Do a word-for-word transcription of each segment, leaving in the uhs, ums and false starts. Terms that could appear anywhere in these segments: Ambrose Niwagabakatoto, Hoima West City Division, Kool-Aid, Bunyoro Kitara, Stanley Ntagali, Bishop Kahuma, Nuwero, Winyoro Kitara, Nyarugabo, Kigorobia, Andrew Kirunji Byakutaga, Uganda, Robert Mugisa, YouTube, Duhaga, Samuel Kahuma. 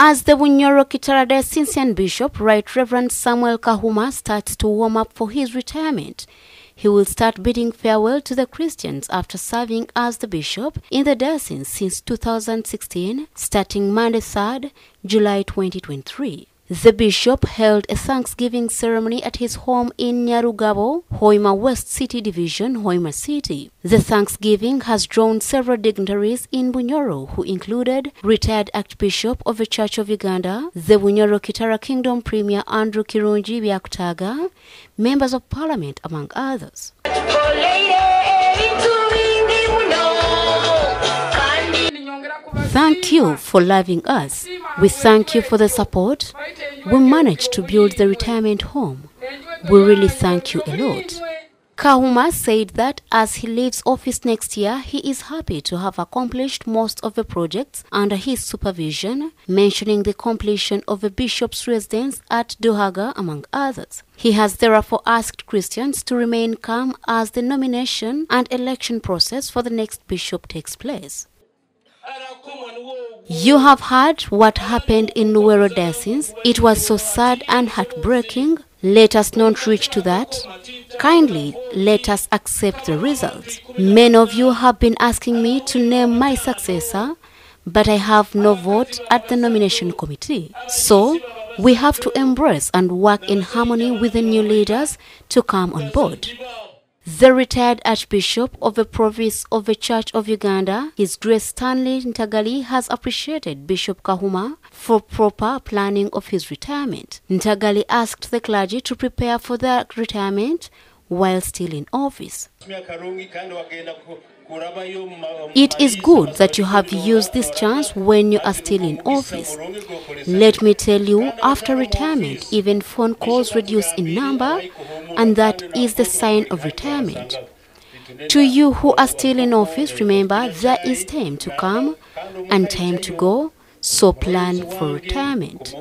As the Bunyoro Kitara diocesan bishop, Right Reverend Samuel Kahuma, starts to warm up for his retirement, he will start bidding farewell to the Christians after serving as the bishop in the diocese since two thousand sixteen, starting Monday third, July twenty twenty-three. The bishop held a thanksgiving ceremony at his home in Nyarugabo, Hoima West City Division, Hoima City. The thanksgiving has drawn several dignitaries in Bunyoro, who included retired Archbishop of the Church of Uganda, the Winyoro Kitara Kingdom Premier Andrew Kirunji Byakutaga, members of parliament, among others. Thank you for loving us. We thank you for the support. We managed to build the retirement home. We really thank you a lot. Kahuma said that as he leaves office next year, he is happy to have accomplished most of the projects under his supervision, mentioning the completion of the bishop's residence at Duhaga, among others. He has therefore asked Christians to remain calm as the nomination and election process for the next bishop takes place. You have heard what happened in Nuwero diocese. It was so sad and heartbreaking. Let us not reach to that. Kindly, let us accept the results. Many of you have been asking me to name my successor, but I have no vote at the nomination committee. So, we have to embrace and work in harmony with the new leaders to come on board. The retired Archbishop of the Province of the Church of Uganda, His Grace Stanley Ntagali, has appreciated Bishop Kahuma for proper planning of his retirement. Ntagali asked the clergy to prepare for their retirement while still in office. It is good that you have used this chance when you are still in office. Let me tell you, after retirement, even phone calls reduce in number, and that is the sign of retirement. To you who are still in office, remember there is time to come and time to go, so plan for retirement.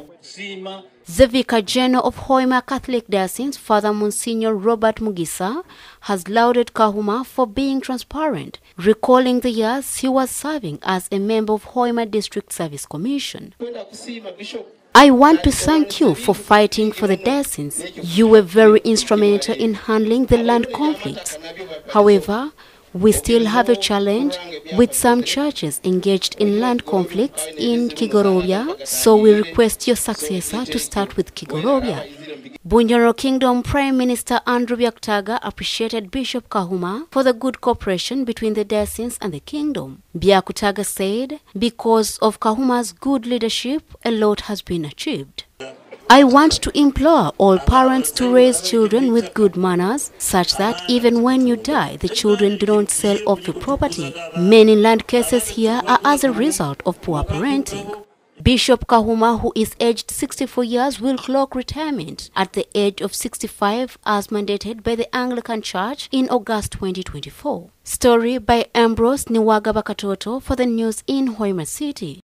The Vicar General of Hoima Catholic Diocese, Father Monsignor Robert Mugisa, has lauded Kahuma for being transparent, recalling the years he was serving as a member of Hoima District Service Commission. I want to thank you for fighting for the diocese. You were very instrumental in handling the land conflicts. However, we still have a challenge with some churches engaged in land conflicts in Kigorobia, so we request your successor to start with Kigorobia. Bunyoro Kingdom Prime Minister Andrew Byakutaga appreciated Bishop Kahuma for the good cooperation between the diocese and the kingdom. Byakutaga said, because of Kahuma's good leadership, a lot has been achieved. I want to implore all parents to raise children with good manners, such that even when you die, the children do not sell off your property. Many land cases here are as a result of poor parenting. Bishop Kahuma, who is aged sixty-four years, will clock retirement at the age of sixty-five as mandated by the Anglican Church in August twenty twenty-four. Story by Ambrose Niwagabakatoto for the news in Hoima City.